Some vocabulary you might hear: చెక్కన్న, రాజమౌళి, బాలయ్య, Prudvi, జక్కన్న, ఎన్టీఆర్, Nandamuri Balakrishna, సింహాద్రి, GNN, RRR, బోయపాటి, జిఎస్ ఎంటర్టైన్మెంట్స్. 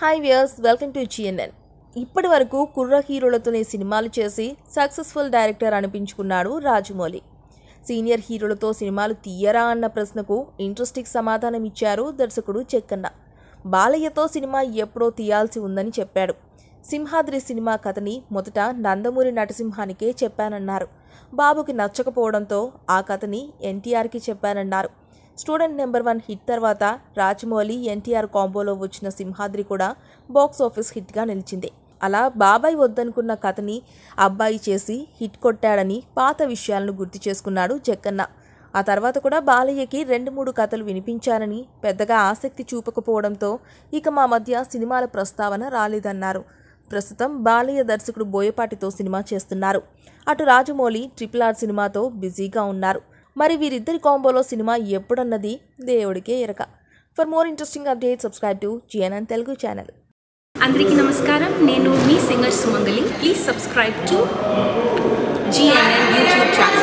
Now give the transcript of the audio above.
Hi viewers, welcome to GNN. ఇప్పటి వరకు కుర్ర హీరోలతోనే సినిమాలు చేసి సక్సెస్ఫుల్ డైరెక్టర్ అనిపించుకున్నాడు రాజమౌళి. సీనియర్ హీరోలతో సినిమాలు తీయరా అన్న ప్రశ్నకు ఇంట్రెస్టింగ్ సమాధానం ఇచ్చారు దర్శకుడు చెక్కన్న. బాలయ్యతో సినిమా ఎప్పుడో తీయాల్సి ఉందని చెప్పాడు. సింహాద్రి సినిమా కథని మొదట నందమూరి నటసింహానికే చెప్పానన్నారు. బాబుకి నచ్చకపోవడంతో ఆ కథని ఎన్టీఆర్కి చెప్పానన్నారు. స్టూడెంట్ నెంబర్ 1 హిట్ తర్వాత రాజమౌళి ఎన్టీఆర్ కాంబోలో వచ్చిన సింహాద్రి కూడా బాక్స్ ఆఫీస్ హిట్గా నిలిచింది. అలా బాబాయ్ వద్దనుకున్న కథని అబ్బాయి చేసి హిట్ కొట్టాడని పాత విషయాలను గుర్తు చేసుకున్నాడు జక్కన్న. ఆ తర్వాత కూడా బాలయ్యకి 2-3 కథలు వినిపించానని పెద్దగా ఆసక్తి చూపకపోవడంతో ఇక మా మధ్య సినిమాల ప్రస్తావన రాలేదన్నారు. ప్రస్తుతం బాలయ్య దర్శకుడు బోయపాటితో సినిమా చేస్తున్నారు. అటు రాజమౌళి RRR సినిమాతో బిజీగా ఉన్నారు. మరి వీరిద్దరి కాంబోలో సినిమా ఎప్పుడన్నది దేవుడికే ఎరక. For more interesting update subscribe to GNN Telugu channel. అందరికీ నమస్కారం, నేను మీ singer Sumangali. Please subscribe to GNN YouTube channel.